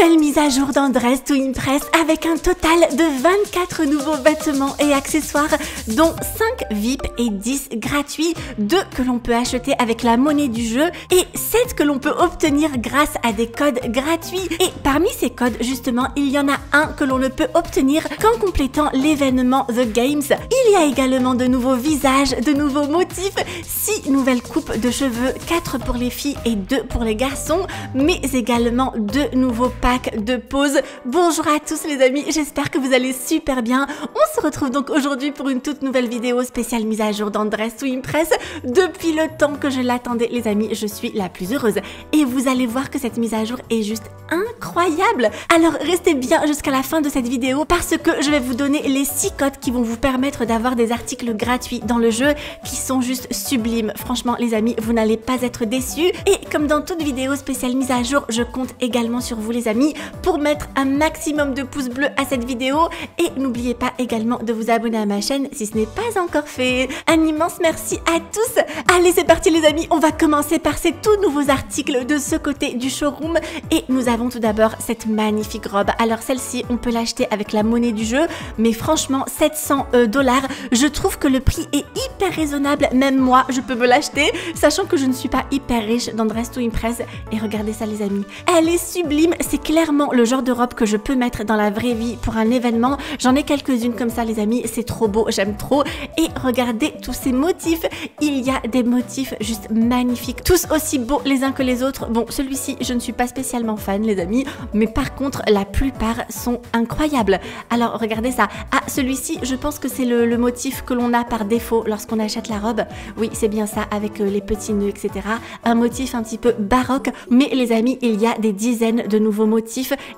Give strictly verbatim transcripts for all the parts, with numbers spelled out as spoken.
Nouvelle mise à jour dans Dress to Impress avec un total de vingt-quatre nouveaux vêtements et accessoires dont cinq V I P et dix gratuits, deux que l'on peut acheter avec la monnaie du jeu et sept que l'on peut obtenir grâce à des codes gratuits. Et parmi ces codes justement, il y en a un que l'on ne peut obtenir qu'en complétant l'événement The Games. Il y a également de nouveaux visages, de nouveaux motifs, six nouvelles coupes de cheveux, quatre pour les filles et deux pour les garçons, mais également deux nouveaux packs de poses. Bonjour à tous les amis, j'espère que vous allez super bien. On se retrouve donc aujourd'hui pour une toute nouvelle vidéo spéciale mise à jour dans Dress to Impress. Depuis le temps que je l'attendais les amis, je suis la plus heureuse. Et vous allez voir que cette mise à jour est juste incroyable. Alors restez bien jusqu'à la fin de cette vidéo parce que je vais vous donner les six codes qui vont vous permettre d'avoir des articles gratuits dans le jeu qui sont juste sublimes. Franchement les amis, vous n'allez pas être déçus. Et comme dans toute vidéo spéciale mise à jour, je compte également sur vous les amis pour mettre un maximum de pouces bleus à cette vidéo et n'oubliez pas également de vous abonner à ma chaîne si ce n'est pas encore fait. Un immense merci à tous. Allez c'est parti les amis, on va commencer par ces tout nouveaux articles de ce côté du showroom et nous avons tout d'abord cette magnifique robe. Alors celle-ci on peut l'acheter avec la monnaie du jeu mais franchement sept cents dollars, je trouve que le prix est hyper raisonnable, même moi je peux me l'acheter sachant que je ne suis pas hyper riche dans Dress to Impress et regardez ça les amis. Elle est sublime, c'est clairement le genre de robe que je peux mettre dans la vraie vie pour un événement. J'en ai quelques-unes comme ça les amis, c'est trop beau, j'aime trop. Et regardez tous ces motifs, il y a des motifs juste magnifiques, tous aussi beaux les uns que les autres. Bon, celui-ci je ne suis pas spécialement fan les amis, mais par contre la plupart sont incroyables. Alors regardez ça, ah celui-ci je pense que c'est le, le motif que l'on a par défaut lorsqu'on achète la robe. Oui c'est bien ça, avec les petits nœuds etc, un motif un petit peu baroque. Mais les amis il y a des dizaines de nouveaux motifs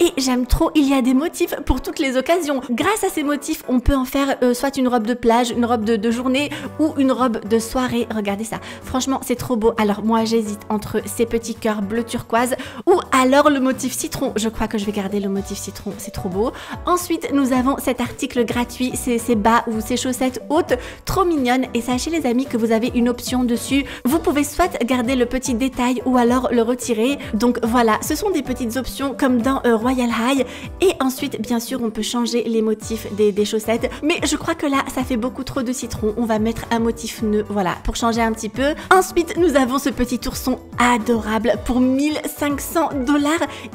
et j'aime trop, il y a des motifs pour toutes les occasions. Grâce à ces motifs on peut en faire euh, soit une robe de plage, une robe de, de journée ou une robe de soirée. Regardez ça, franchement c'est trop beau. Alors moi j'hésite entre ces petits cœurs bleu turquoise ou alors le motif citron, je crois que je vais garder le motif citron, c'est trop beau. Ensuite nous avons cet article gratuit, c'est ces bas ou ces chaussettes hautes, trop mignonnes. Et sachez les amis que vous avez une option dessus, vous pouvez soit garder le petit détail ou alors le retirer. Donc voilà, ce sont des petites options comme dans euh, Royal High. Et ensuite bien sûr on peut changer les motifs des, des chaussettes, mais je crois que là ça fait beaucoup trop de citron, on va mettre un motif nœud, voilà, pour changer un petit peu. Ensuite nous avons ce petit ourson adorable pour mille cinq cents dollars,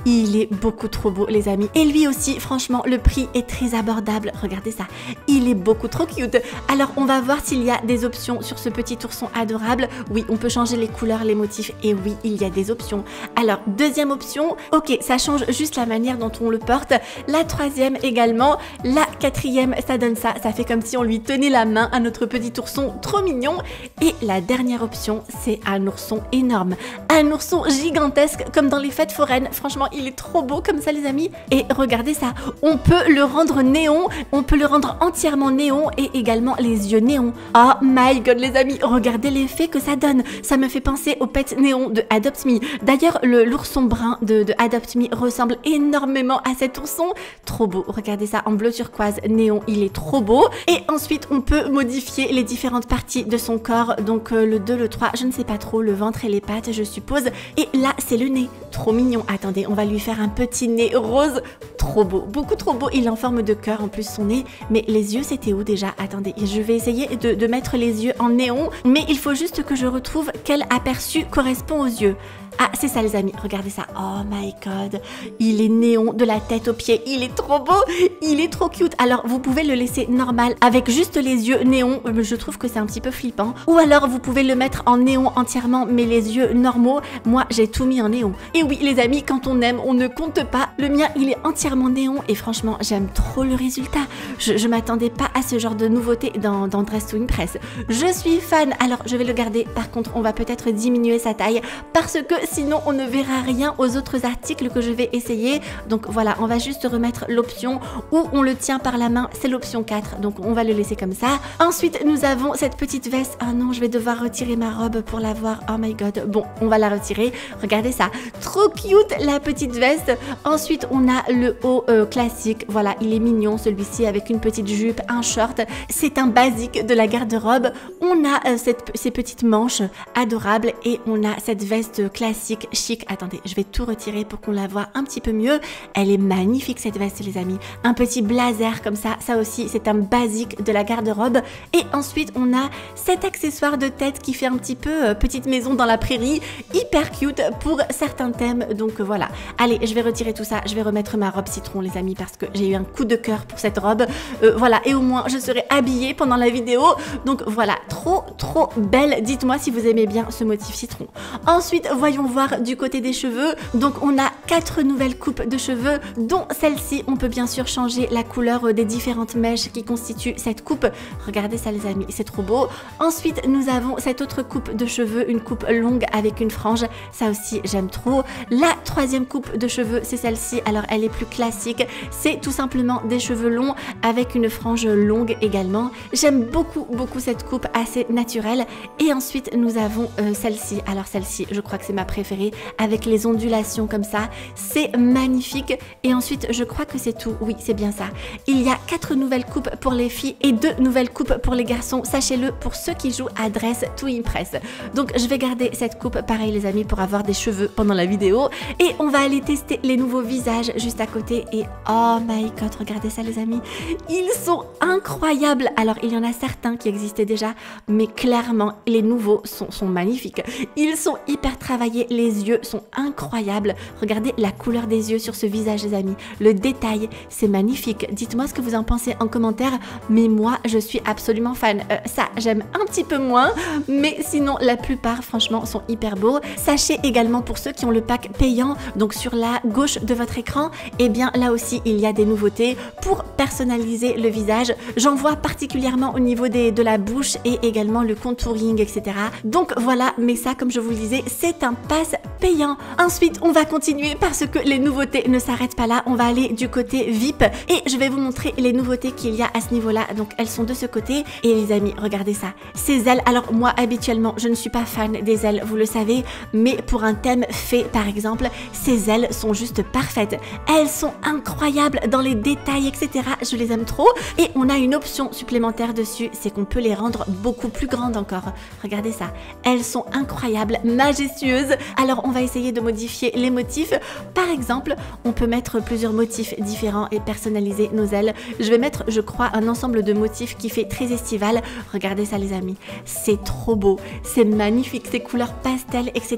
il est beaucoup trop beau les amis. Et lui aussi franchement le prix est très abordable, regardez ça, il est beaucoup trop cute. Alors on va voir s'il y a des options sur ce petit ourson adorable. Oui on peut changer les couleurs, les motifs, et oui il y a des options. Alors deuxième option, ok ça change juste la manière dont on le porte. La troisième également, la quatrième ça donne ça, ça fait comme si on lui tenait la main à notre petit ourson, trop mignon. Et la dernière option c'est un ourson énorme, un ourson gigantesque comme dans les fêtes foraines. Franchement il est trop beau comme ça les amis. Et regardez ça, on peut le rendre néon, on peut le rendre entièrement néon et également les yeux néons. Oh my god les amis, regardez l'effet que ça donne, ça me fait penser au pet néon de Adopt Me. D'ailleurs l'ourson brun de, de Adopt Me ressemble énormément à cet ourson, trop beau. Regardez ça en bleu turquoise néon, il est trop beau. Et ensuite on peut modifier les différentes parties de son corps, donc euh, le deux, le trois, je ne sais pas trop, le ventre et les pattes je suppose. Et là c'est le nez, trop mignon. Attendez, on va lui faire un petit nez rose, trop beau, beaucoup trop beau. Il est en forme de cœur en plus son nez. Mais les yeux c'était où déjà? Attendez, je vais essayer de, de mettre les yeux en néon, mais il faut juste que je retrouve quel aperçu correspond aux yeux. Ah c'est ça les amis, regardez ça, oh my god, il est néon de la tête aux pieds, il est trop beau, il est trop cute. Alors vous pouvez le laisser normal avec juste les yeux néons, je trouve que c'est un petit peu flippant. Ou alors vous pouvez le mettre en néon entièrement mais les yeux normaux, moi j'ai tout mis en néon. Et oui les amis, quand on aime on ne compte pas, le mien il est entièrement néon et franchement j'aime trop le résultat. Je, je m'attendais pas à ce genre de nouveauté dans, dans Dress to Impress, je suis fan. Alors je vais le garder, par contre on va peut-être diminuer sa taille parce que sinon on ne verra rien aux autres articles que je vais essayer. Donc voilà, on va juste remettre l'option où on le tient par la main, c'est l'option quatre, donc on va le laisser comme ça. Ensuite nous avons cette petite veste, ah non je vais devoir retirer ma robe pour la voir, oh my god. Bon on va la retirer, regardez ça, trop cute la petite veste. Ensuite on a le haut euh, classique, voilà il est mignon celui-ci avec une petite jupe, un short, c'est un basique de la garde-robe. On a euh, cette, ces petites manches adorables et on a cette veste classique classique, chic. Attendez, je vais tout retirer pour qu'on la voit un petit peu mieux. Elle est magnifique cette veste les amis. Un petit blazer comme ça, ça aussi c'est un basique de la garde-robe. Et ensuite on a cet accessoire de tête qui fait un petit peu euh, petite maison dans la prairie, hyper cute pour certains thèmes. Donc euh, voilà, allez je vais retirer tout ça, je vais remettre ma robe citron les amis parce que j'ai eu un coup de cœur pour cette robe. Euh, voilà, et au moins je serai habillée pendant la vidéo. Donc voilà, trop trop belle, dites-moi si vous aimez bien ce motif citron. Ensuite voyons voir du côté des cheveux, donc on a quatre nouvelles coupes de cheveux dont celle-ci, on peut bien sûr changer la couleur des différentes mèches qui constituent cette coupe. Regardez ça les amis, c'est trop beau. Ensuite nous avons cette autre coupe de cheveux, une coupe longue avec une frange, ça aussi j'aime trop. La troisième coupe de cheveux c'est celle-ci, alors elle est plus classique, c'est tout simplement des cheveux longs avec une frange longue également. J'aime beaucoup beaucoup cette coupe assez naturelle. Et ensuite nous avons euh, celle-ci, alors celle-ci je crois que c'est ma préférée avec les ondulations comme ça, c'est magnifique. Et ensuite je crois que c'est tout, oui c'est bien ça. Il y a quatre nouvelles coupes pour les filles et deux nouvelles coupes pour les garçons, sachez-le pour ceux qui jouent à Dress to Impress. Donc je vais garder cette coupe pareil les amis pour avoir des cheveux pendant la vidéo. Et on va aller tester les nouveaux visages juste à côté et oh my god regardez ça les amis, ils sont incroyables. Alors il y en a certains qui existaient déjà mais clairement les nouveaux sont, sont magnifiques, ils sont hyper travaillés, les yeux sont incroyables, regardez la couleur des yeux sur ce visage les amis, le détail c'est magnifique, dites-moi ce que vous en pensez en commentaire mais moi je suis absolument fan. Euh, ça j'aime un petit peu moins mais sinon la plupart franchement sont hyper beaux. Sachez également pour ceux qui ont le pack payant, donc sur la gauche de votre écran, et eh bien là aussi il y a des nouveautés pour personnaliser le visage, j'en vois particulièrement au niveau des, de la bouche et également le contouring etc. Donc voilà, mais ça comme je vous le disais c'est un pass payant. Ensuite on va continuer parce que les nouveautés ne s'arrêtent pas là, on va aller du côté V I P et je vais vous montrer les nouveautés qu'il y a à ce niveau là. Donc elles sont de ce côté et les amis regardez ça, ces ailes, alors moi habituellement je ne suis pas fan des ailes vous le savez, mais pour un thème fait par exemple ces ailes sont juste parfaites, elles sont incroyables dans les détails etc. Je les aime trop. Et on a une option supplémentaire dessus, c'est qu'on peut les rendre beaucoup plus grandes encore, regardez ça, elles sont incroyables, majestueuses. Alors on va essayer de modifier les motifs, par exemple on peut mettre plusieurs motifs différents et personnaliser nos ailes. Je vais mettre je crois un ensemble de motifs qui fait très estival, regardez ça les amis, c'est trop beau, c'est magnifique, ces couleurs pastel etc.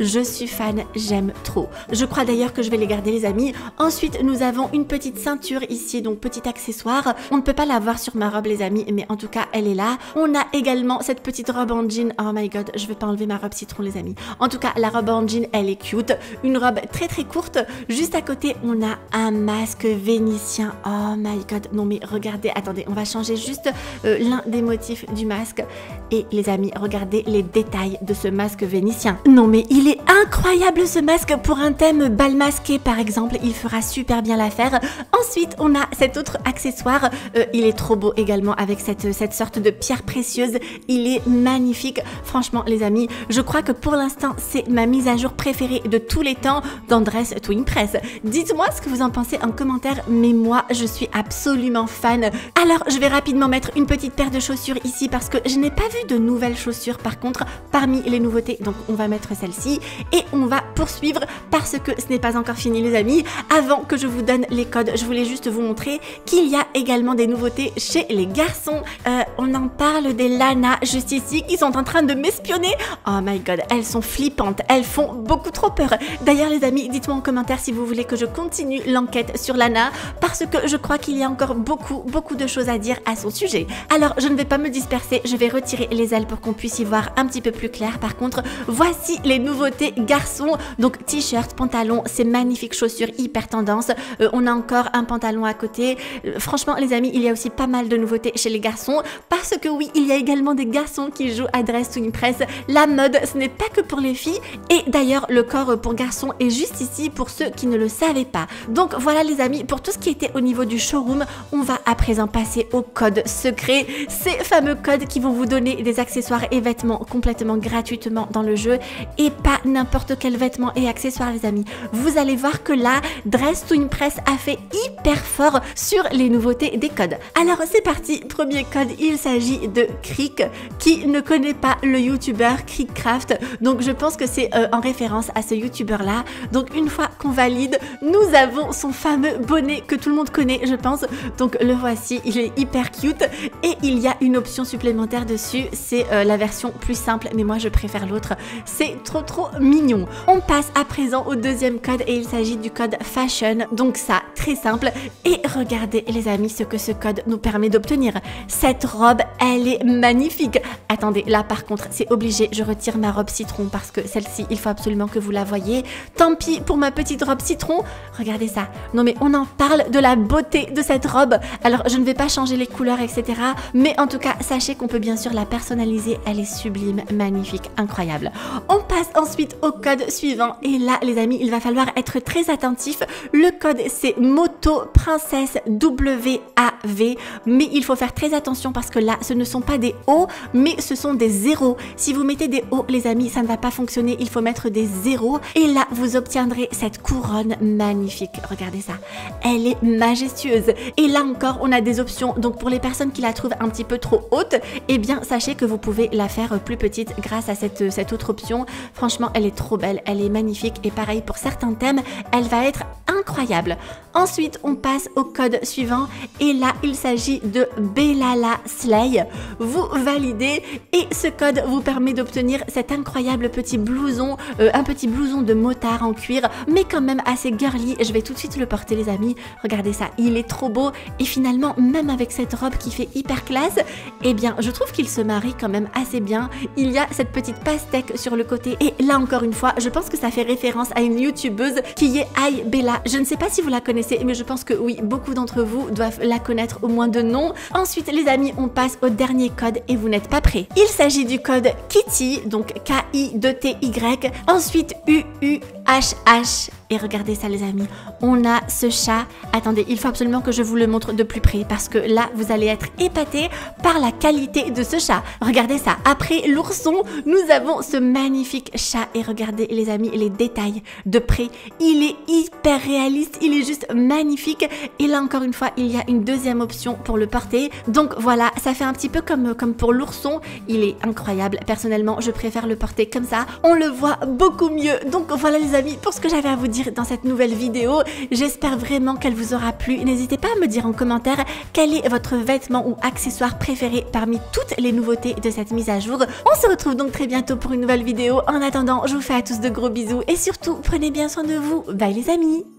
Je suis fan, j'aime trop, je crois d'ailleurs que je vais les garder les amis. Ensuite nous avons une petite ceinture ici, donc petit accessoire, on ne peut pas la voir sur ma robe les amis mais en tout cas elle est là. On a également cette petite robe en jean, oh my god je vais pas enlever ma robe citron les amis, en tout cas la robe en jean elle est cute, une robe très très courte. Juste à côté on a un masque vénitien, oh my god non mais regardez, attendez on va changer juste euh, l'un des motifs du masque et les amis regardez les détails de ce masque vénitien, non mais il est incroyable ce masque pour un thème bal masqué par exemple, il fera super bien l'affaire. Ensuite on a cet autre accessoire, euh, il est trop beau également avec cette, cette sorte de pierre précieuse, il est magnifique franchement les amis, je crois que pour l'instant c'est ma mise à jour préférée de tous les temps dans Dress to Impress. Dites-moi ce que vous en pensez en commentaire mais moi je suis absolument fan. Alors je vais rapidement mettre une petite paire de chaussures ici parce que je n'ai pas vu de nouvelles chaussures par contre parmi les nouveautés, donc on va mettre celle-ci et on va poursuivre parce que ce n'est pas encore fini les amis. Avant que je vous donne les codes je voulais juste vous montrer qu'il y a également des nouveautés chez les garçons. Euh, on en parle des Lana juste ici qui sont en train de m'espionner, oh my god elles sont flippantes, elles font beaucoup trop peur. D'ailleurs les amis dites-moi en commentaire si vous voulez que je continue l'enquête sur Lana parce que je crois qu'il y a encore beaucoup beaucoup de choses à dire à son sujet. Alors je ne vais pas me disperser, je vais retirer les ailes pour qu'on puisse y voir un petit peu plus clair. Par contre voici les nouveautés garçons, donc t-shirt, pantalon, ces magnifiques chaussures hyper tendance, euh, on a encore un pantalon à côté. Euh, franchement les amis il y a aussi pas mal de nouveautés chez les garçons parce que oui il y a également des garçons qui jouent à Dress to Impress, la mode ce n'est pas que pour les filles et d'ailleurs le corps pour garçons est juste ici pour ceux qui ne le savaient pas. Donc voilà les amis pour tout ce qui était au niveau du showroom, on va à présent passer au code secret, ces fameux codes qui vont vous donner des accessoires et vêtements complètement gratuitement dans le jeu et pas n'importe quel vêtement et accessoires les amis. Vous allez voir que là Dress to Impress a fait hyper fort sur les nouveautés des codes. Alors c'est parti, premier code, il s'agit de Creek. Qui ne connaît pas le youtubeur Creekcraft, donc je pense que que c'est euh, en référence à ce youtubeur là. Donc une fois qu'on valide, nous avons son fameux bonnet que tout le monde connaît je pense. Donc le voici, il est hyper cute et il y a une option supplémentaire dessus, c'est euh, la version plus simple mais moi je préfère l'autre, c'est trop trop mignon. On passe à présent au deuxième code et il s'agit du code fashion, donc ça très simple et regardez les amis ce que ce code nous permet d'obtenir. Cette robe elle est magnifique, attendez là par contre c'est obligé, je retire ma robe citron parce que celle-ci il faut absolument que vous la voyez, tant pis pour ma petite robe citron, regardez ça, non mais on en parle de la beauté de cette robe, alors je ne vais pas changer les couleurs etc mais en tout cas sachez qu'on peut bien sûr la personnaliser, elle est sublime, magnifique, incroyable. On passe ensuite au code suivant et là les amis il va falloir être très attentif, le code c'est moto princesse W A V mais il faut faire très attention parce que là ce ne sont pas des O mais ce sont des zéros, si vous mettez des O les amis ça ne va pas fonctionner, il faut mettre des zéros et là vous obtiendrez cette couronne magnifique, regardez ça, elle est majestueuse et là encore on a des options, donc pour les personnes qui la trouvent un petit peu trop haute et eh bien sachez que vous pouvez la faire plus petite grâce à cette, cette autre option, franchement elle est trop belle, elle est magnifique et pareil pour certains thèmes elle va être incroyable. Ensuite on passe au code suivant et là il s'agit de Bellala Slay, vous validez et ce code vous permet d'obtenir cet incroyable petit blouson, euh, un petit blouson de motard en cuir mais quand même assez girly, je vais tout de suite le porter les amis, regardez ça, il est trop beau et finalement même avec cette robe qui fait hyper classe, eh bien je trouve qu'il se marie quand même assez bien, il y a cette petite pastèque sur le côté et là encore une fois je pense que ça fait référence à une youtubeuse qui est Ai Bella, je ne sais pas si vous la connaissez mais je pense que oui, beaucoup d'entre vous doivent la connaître au moins de nom. Ensuite les amis on passe au dernier code et vous n'êtes pas prêts, il s'agit du code Kitty, donc K I deux T Y, ensuite U U H H et regardez ça les amis, on a ce chat, attendez il faut absolument que je vous le montre de plus près parce que là vous allez être épatés par la qualité de ce chat, regardez ça, après l'ourson nous avons ce magnifique chat et regardez les amis les détails de près, il est hyper réaliste, il est juste magnifique et là encore une fois il y a une deuxième option pour le porter, donc voilà ça fait un petit peu comme, comme pour l'ourson, il est incroyable, personnellement je préfère le porter comme ça, on le voit beaucoup mieux. Donc voilà les amis pour ce que j'avais à vous dire dans cette nouvelle vidéo, j'espère vraiment qu'elle vous aura plu, n'hésitez pas à me dire en commentaire quel est votre vêtement ou accessoire préféré parmi toutes les nouveautés de cette mise à jour, on se retrouve donc très bientôt pour une nouvelle vidéo, en attendant je vous fais à tous de gros bisous et surtout prenez bien soin de vous, bye les amis.